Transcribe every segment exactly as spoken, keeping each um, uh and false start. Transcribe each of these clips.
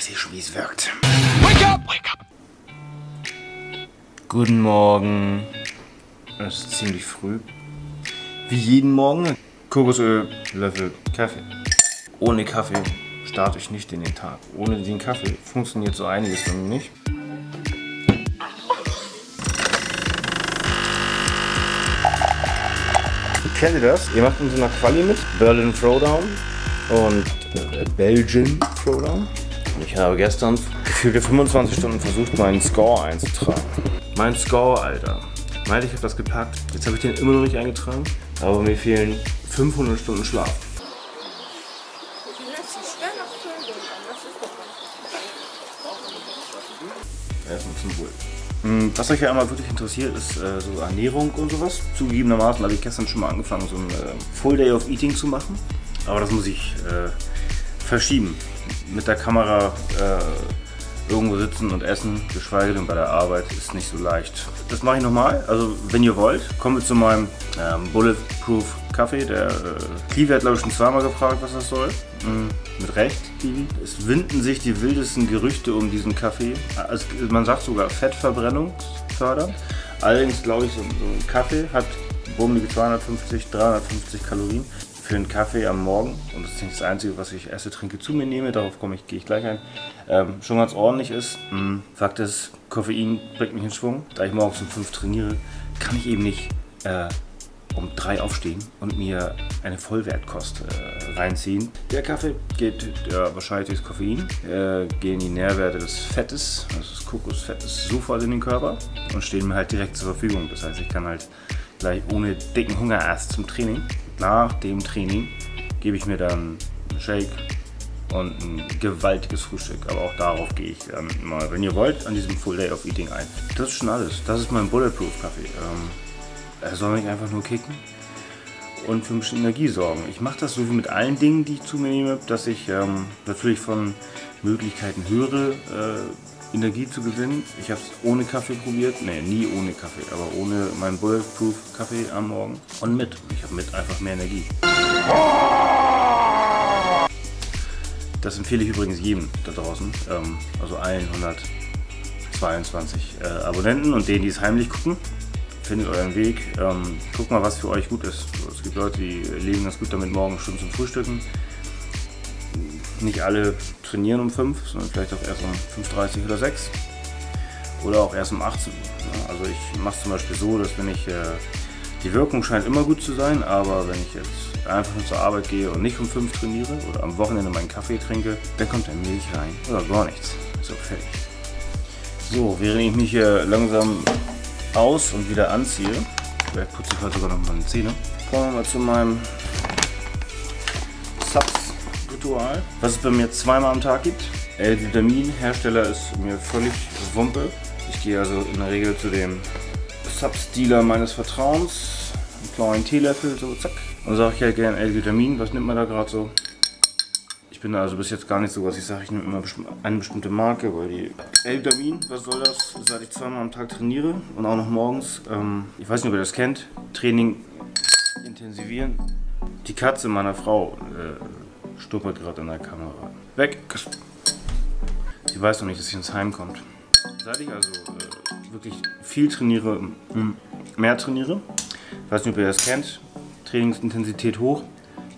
weiß ich schon, wie es wirkt. Wake up! Wake up! Guten Morgen. Es ist ziemlich früh. Wie jeden Morgen. Kokosöl, Löffel, Kaffee. Ohne Kaffee starte ich nicht in den Tag. Ohne den Kaffee funktioniert so einiges bei mir nicht. Kennt ihr das? Ihr macht in so einer Quali mit, Berlin Throwdown und äh, Belgian Throwdown. Ich habe gestern gefühlte fünfundzwanzig Stunden versucht, meinen Score einzutragen. Mein Score, Alter. Meinte, ich habe das gepackt. Jetzt habe ich den immer noch nicht eingetragen. Aber mir fehlen fünfhundert Stunden Schlaf. Erstmal zum Wohl. Was euch ja einmal wirklich interessiert, ist äh, so Ernährung und sowas. Zugegebenermaßen habe ich gestern schon mal angefangen, so ein äh, Full Day of Eating zu machen. Aber das muss ich äh, verschieben. Mit der Kamera äh, irgendwo sitzen und essen, geschweige denn bei der Arbeit, ist nicht so leicht. Das mache ich nochmal. Also wenn ihr wollt, kommt zu meinem ähm, Bulletproof Kaffee. Der äh, Kiwi hat, glaube ich, schon zweimal gefragt, was das soll. Mhm. Mit Recht, Kiwi. Es winden sich die wildesten Gerüchte um diesen Kaffee. Also, man sagt sogar Fettverbrennungsfördernd. Allerdings glaube ich, so ein Kaffee hat bummige zweihundertfünfzig, dreihundertfünfzig Kalorien für einen Kaffee am Morgen. Und das ist nicht das Einzige, was ich esse, trinke, zu mir nehme. Darauf komme ich, gehe ich gleich ein. Ähm, schon ganz ordentlich ist. Mhm. Fakt ist, Koffein bringt mich in Schwung. Da ich morgens um fünf trainiere, kann ich eben nicht äh, um drei aufstehen und mir eine Vollwertkost äh, reinziehen. Der Kaffee geht äh, wahrscheinlich durchs Koffein, äh, gehen die Nährwerte des Fettes, also des Kokosfettes, sofort in den Körper und stehen mir halt direkt zur Verfügung. Das heißt, ich kann halt gleich ohne dicken Hunger erst zum Training. Nach dem Training gebe ich mir dann einen Shake und ein gewaltiges Frühstück. Aber auch darauf gehe ich ähm, mal, wenn ihr wollt, an diesem Full Day of Eating ein. Das ist schon alles. Das ist mein Bulletproof-Kaffee. Ähm, Er soll mich einfach nur kicken und für ein bisschen Energie sorgen. Ich mache das so wie mit allen Dingen, die ich zu mir nehme, dass ich ähm, natürlich von Möglichkeiten höre, äh, Energie zu gewinnen. Ich habe es ohne Kaffee probiert, ne, nie ohne Kaffee, aber ohne meinen Bulletproof Kaffee am Morgen und mit. Ich habe mit einfach mehr Energie. Das empfehle ich übrigens jedem da draußen, ähm, also allen hundertzweiundzwanzig äh, Abonnenten und denen, die es heimlich gucken. Findet euren Weg, ähm, guckt mal, was für euch gut ist. Es gibt Leute, die leben ganz gut damit, morgen schon zum Frühstücken. Nicht alle trainieren um fünf, sondern vielleicht auch erst um fünf Uhr dreißig oder sechs. Oder auch erst um achtzehn Uhr. Also ich mache es zum Beispiel so, dass wenn ich, äh, die Wirkung scheint immer gut zu sein, aber wenn ich jetzt einfach nur zur Arbeit gehe und nicht um fünf trainiere oder am Wochenende meinen Kaffee trinke, dann kommt dann Milch rein oder gar nichts. So, fertig. So, während ich mich hier langsam aus und wieder anziehe. Vielleicht putze ich heute sogar noch meine Zähne. Kommen wir mal zu meinem Subs-Ritual, was es bei mir zweimal am Tag gibt. L-Glutamin-Hersteller ist mir völlig Wumpe. Ich gehe also in der Regel zu dem Subs-Dealer meines Vertrauens, einen kleinen Teelöffel, so zack. Und sage ich ja gerne L-Glutamin, was nimmt man da gerade so? Ich bin da also bis jetzt gar nicht so, was ich sage, ich nehme immer eine bestimmte Marke, weil die L-Glutamin, was soll das, seit ich zweimal am Tag trainiere und auch noch morgens, ähm, ich weiß nicht, ob ihr das kennt, Training intensivieren. Die Katze meiner Frau äh, schnuppert gerade an der Kamera. Weg! Die weiß noch nicht, dass sie ins Heim kommt. Seit ich also äh, wirklich viel trainiere, mehr trainiere, ich weiß nicht, ob ihr das kennt, Trainingsintensität hoch.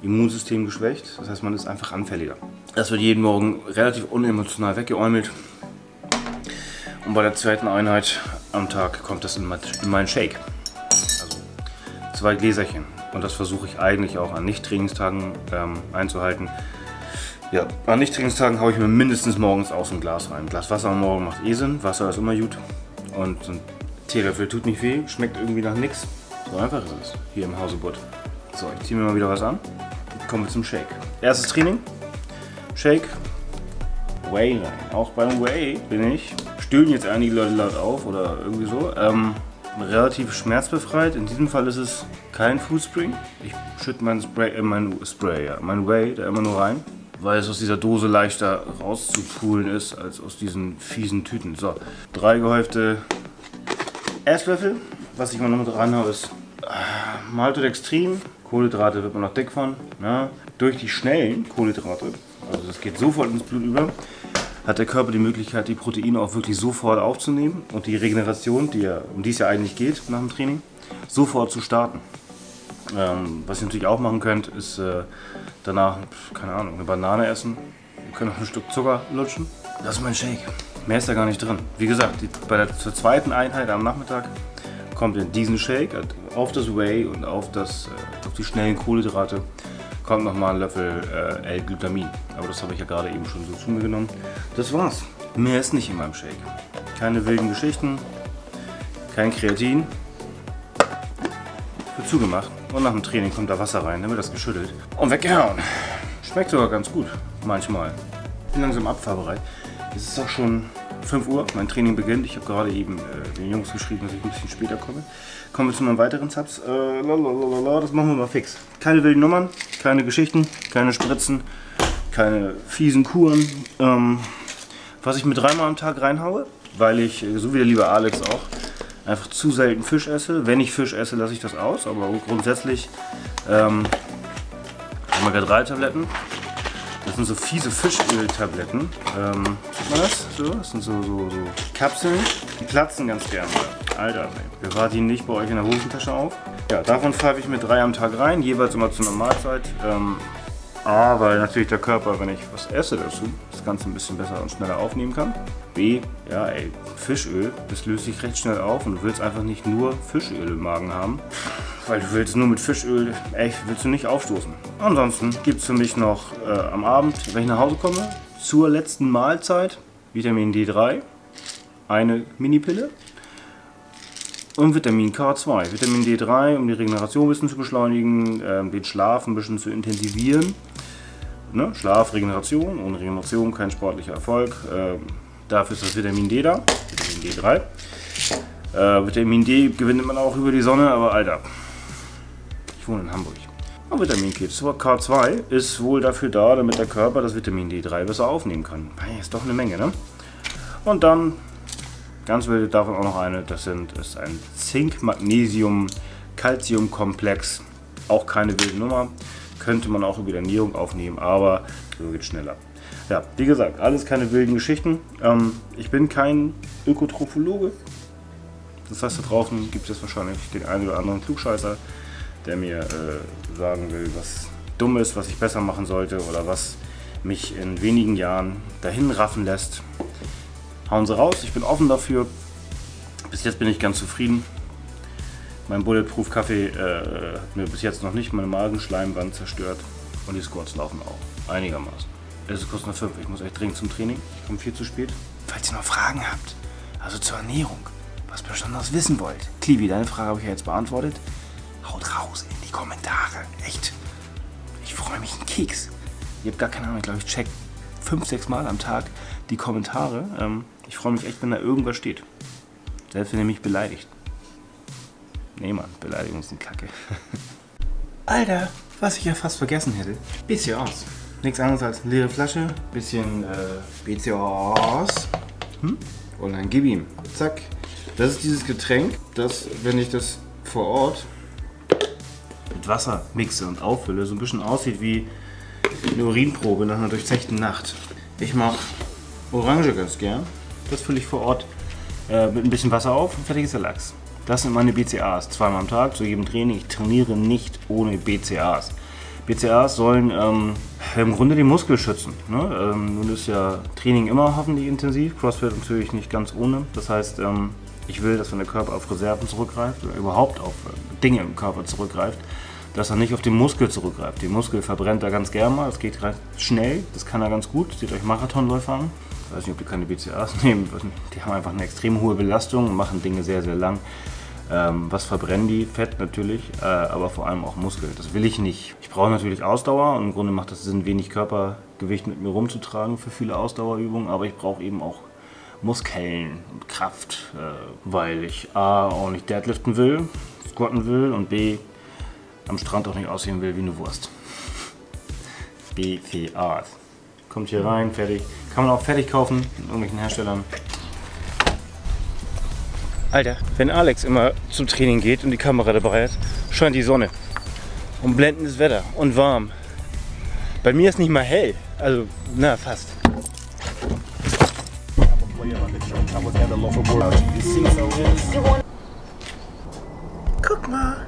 Immunsystem geschwächt, das heißt, man ist einfach anfälliger. Das wird jeden Morgen relativ unemotional weggeäumelt und bei der zweiten Einheit am Tag kommt das in meinen Shake. Also zwei Gläserchen und das versuche ich eigentlich auch an Nicht-Trainingstagen ähm, einzuhalten. Ja, an Nicht-Trainingstagen haue ich mir mindestens morgens aus ein Glas rein. Ein Glas Wasser am Morgen macht eh Sinn, Wasser ist immer gut und ein Teelöffel tut nicht weh, schmeckt irgendwie nach nichts. So einfach ist es hier im Hause Butt. So, ich ziehe mir mal wieder was an. Kommen wir zum Shake. Erstes Training, Shake, Whey rein. Auch beim Whey bin ich, stöhnen jetzt einige Leute laut auf oder irgendwie so, ähm, relativ schmerzbefreit. In diesem Fall ist es kein Foodspring. Ich schütte mein Spray, äh, mein Spray, ja, mein Whey da immer nur rein, weil es aus dieser Dose leichter rauszupulen ist, als aus diesen fiesen Tüten. So, drei gehäufte Esslöffel. Was ich mal noch mit rein habe, ist äh, Maltodextrin. Kohlenhydrate wird man noch dick von. Ne? Durch die schnellen Kohlenhydrate, also das geht sofort ins Blut über, hat der Körper die Möglichkeit, die Proteine auch wirklich sofort aufzunehmen und die Regeneration, die ja, um die es ja eigentlich geht nach dem Training, sofort zu starten. Ähm, was ihr natürlich auch machen könnt, ist äh, danach, keine Ahnung, eine Banane essen. Ihr könnt auch ein Stück Zucker lutschen. Das ist mein Shake. Mehr ist da gar nicht drin. Wie gesagt, die, bei der, zur zweiten Einheit am Nachmittag kommt in diesen Shake auf das Whey und auf, das, äh, auf die schnellen Kohlenhydrate kommt nochmal ein Löffel äh, L-Glutamin. Aber das habe ich ja gerade eben schon so zu mir genommen. Das war's. Mehr ist nicht in meinem Shake. Keine wilden Geschichten, kein Kreatin. Wird zugemacht und nach dem Training kommt da Wasser rein, dann wird das geschüttelt und weggehauen. Schmeckt sogar ganz gut manchmal. Bin langsam abfahrbereit. Es ist auch schon fünf Uhr, mein Training beginnt. Ich habe gerade eben äh, den Jungs geschrieben, dass ich ein bisschen später komme. Kommen wir zu meinen weiteren Zaps. Äh, lalalala, das machen wir mal fix. Keine wilden Nummern, keine Geschichten, keine Spritzen, keine fiesen Kuren. Ähm, was ich mir dreimal am Tag reinhaue, weil ich, so wie der liebe Alex auch, einfach zu selten Fisch esse. Wenn ich Fisch esse, lasse ich das aus, aber grundsätzlich ähm, Omega drei Tabletten. Das sind so fiese Fischöltabletten. Ähm, sieht man das? So, das sind so, so, so Kapseln, die platzen ganz gerne. Alter, bewahrt die nicht bei euch in der Hosentasche auf. Ja, davon pfeife ich mir drei am Tag rein, jeweils immer zu einer Mahlzeit. Ähm, A, weil natürlich der Körper, wenn ich was esse dazu, das Ganze ein bisschen besser und schneller aufnehmen kann. B, ja ey, Fischöl, das löst sich recht schnell auf und du willst einfach nicht nur Fischöl im Magen haben, weil du willst nur mit Fischöl, echt, willst du nicht aufstoßen. Ansonsten gibt es für mich noch äh, am Abend, wenn ich nach Hause komme, zur letzten Mahlzeit Vitamin D drei, eine Minipille und Vitamin K zwei. Vitamin D drei, um die Regeneration ein bisschen zu beschleunigen, äh, den Schlaf ein bisschen zu intensivieren. Ne? Schlaf, Regeneration, ohne Regeneration kein sportlicher Erfolg. Äh, dafür ist das Vitamin D da, Vitamin D drei. Äh, Vitamin D gewinnt man auch über die Sonne, aber Alter, ich wohne in Hamburg. Aber Vitamin K zwei ist wohl dafür da, damit der Körper das Vitamin D drei besser aufnehmen kann. Hey, ist doch eine Menge, ne? Und dann, ganz wild, davon auch noch eine, das sind, ist ein Zink-Magnesium-Calcium-Komplex. Auch keine wilde Nummer, könnte man auch über die Ernährung aufnehmen, aber so geht es schneller. Ja, wie gesagt, alles keine wilden Geschichten. Ähm, ich bin kein Ökotrophologe. Das heißt, da draußen gibt es wahrscheinlich den einen oder anderen Klugscheißer, der mir äh, sagen will, was dumm ist, was ich besser machen sollte oder was mich in wenigen Jahren dahin raffen lässt. Hauen sie raus, ich bin offen dafür. Bis jetzt bin ich ganz zufrieden. Mein Bulletproof Kaffee äh, hat mir bis jetzt noch nicht meine Magenschleimwand zerstört und die Squats laufen auch einigermaßen. Es ist kurz nach fünf, ich muss echt dringend zum Training, ich komme viel zu spät. Falls ihr noch Fragen habt, also zur Ernährung, was Besonderes wissen wollt, Klibi, deine Frage habe ich ja jetzt beantwortet, haut raus in die Kommentare, echt, ich freue mich einen Keks. Ihr habt gar keine Ahnung, ich glaube, ich check fünf, sechs Mal am Tag die Kommentare, ähm, ich freue mich echt, wenn da irgendwas steht, selbst wenn ihr mich beleidigt. Nee, Mann, Beleidigungen sind Kacke. Alter, was ich ja fast vergessen hätte. B C A As. Nichts anderes als eine leere Flasche, bisschen äh, B C A As. Hm? Und dann gib ihm. Zack. Das ist dieses Getränk, das, wenn ich das vor Ort mit Wasser mixe und auffülle, so ein bisschen aussieht wie eine Urinprobe nach einer durchzechten Nacht. Ich mache Orange ganz gern. Das fülle ich vor Ort äh, mit ein bisschen Wasser auf und fertig ist der Lachs. Das sind meine B C A As, zweimal am Tag, zu jedem Training. Ich trainiere nicht ohne B C A As. B C A As sollen ähm, im Grunde den Muskel schützen. Ne? Ähm, nun ist ja Training immer hoffentlich intensiv, Crossfit natürlich nicht ganz ohne. Das heißt, ähm, ich will, dass wenn der Körper auf Reserven zurückgreift oder überhaupt auf äh, Dinge im Körper zurückgreift, dass er nicht auf den Muskel zurückgreift. Den Muskel verbrennt er ganz gerne mal, das geht schnell, das kann er ganz gut. Seht euch Marathonläufer an. Ich weiß nicht, ob die keine B C A As nehmen, die haben einfach eine extrem hohe Belastung und machen Dinge sehr, sehr lang. Ähm, was verbrennen die? Fett natürlich, äh, aber vor allem auch Muskel. Das will ich nicht. Ich brauche natürlich Ausdauer und im Grunde macht das Sinn, wenig Körpergewicht mit mir rumzutragen für viele Ausdauerübungen, aber ich brauche eben auch Muskeln und Kraft, äh, weil ich A, auch nicht deadliften will, squatten will und B, am Strand auch nicht aussehen will wie eine Wurst. B C A As. Kommt hier rein, fertig. Kann man auch fertig kaufen in irgendwelchen Herstellern. Alter, wenn Alex immer zum Training geht und die Kamera dabei hat, scheint die Sonne und blendendes Wetter und warm. Bei mir ist nicht mal hell, also na fast. Guck mal,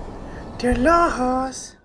der Lahas.